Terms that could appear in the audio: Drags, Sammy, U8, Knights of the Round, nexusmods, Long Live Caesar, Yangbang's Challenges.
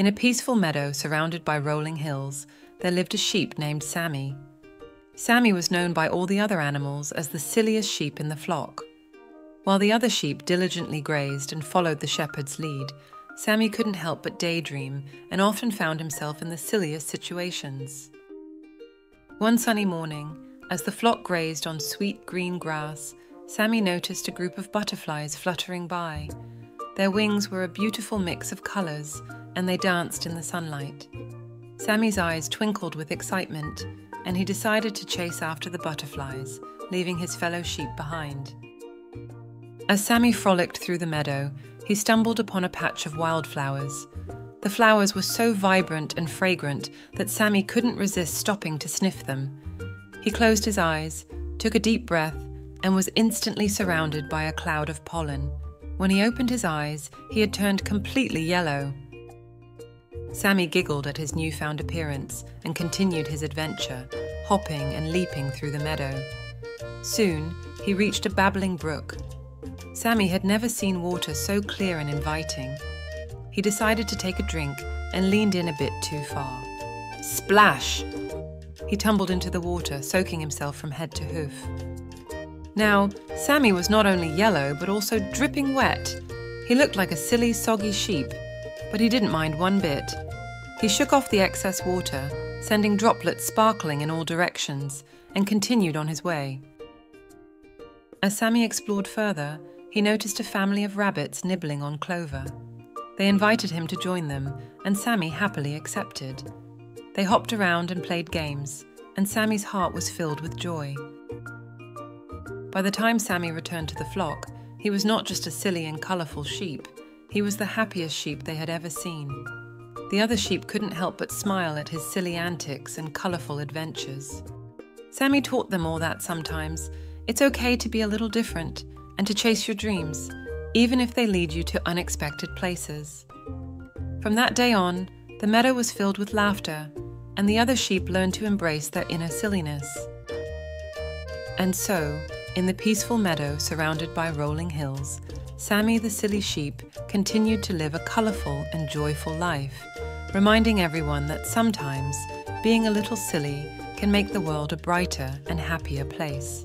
In a peaceful meadow surrounded by rolling hills, there lived a sheep named Sammy. Sammy was known by all the other animals as the silliest sheep in the flock. While the other sheep diligently grazed and followed the shepherd's lead, Sammy couldn't help but daydream and often found himself in the silliest situations. One sunny morning, as the flock grazed on sweet green grass, Sammy noticed a group of butterflies fluttering by. Their wings were a beautiful mix of colors, and they danced in the sunlight. Sammy's eyes twinkled with excitement, and he decided to chase after the butterflies, leaving his fellow sheep behind. As Sammy frolicked through the meadow, he stumbled upon a patch of wildflowers. The flowers were so vibrant and fragrant that Sammy couldn't resist stopping to sniff them. He closed his eyes, took a deep breath, and was instantly surrounded by a cloud of pollen. When he opened his eyes, he had turned completely yellow. Sammy giggled at his newfound appearance and continued his adventure, hopping and leaping through the meadow. Soon, he reached a babbling brook. Sammy had never seen water so clear and inviting. He decided to take a drink and leaned in a bit too far. Splash! He tumbled into the water, soaking himself from head to hoof. Now, Sammy was not only yellow, but also dripping wet. He looked like a silly, soggy sheep, but he didn't mind one bit. He shook off the excess water, sending droplets sparkling in all directions, and continued on his way. As Sammy explored further, he noticed a family of rabbits nibbling on clover. They invited him to join them, and Sammy happily accepted. They hopped around and played games, and Sammy's heart was filled with joy. By the time Sammy returned to the flock, he was not just a silly and colourful sheep. He was the happiest sheep they had ever seen. The other sheep couldn't help but smile at his silly antics and colourful adventures. Sammy taught them all that sometimes it's okay to be a little different and to chase your dreams, even if they lead you to unexpected places. From that day on, the meadow was filled with laughter, and the other sheep learned to embrace their inner silliness. And so, in the peaceful meadow surrounded by rolling hills, Sammy the silly sheep continued to live a colourful and joyful life, reminding everyone that sometimes being a little silly can make the world a brighter and happier place.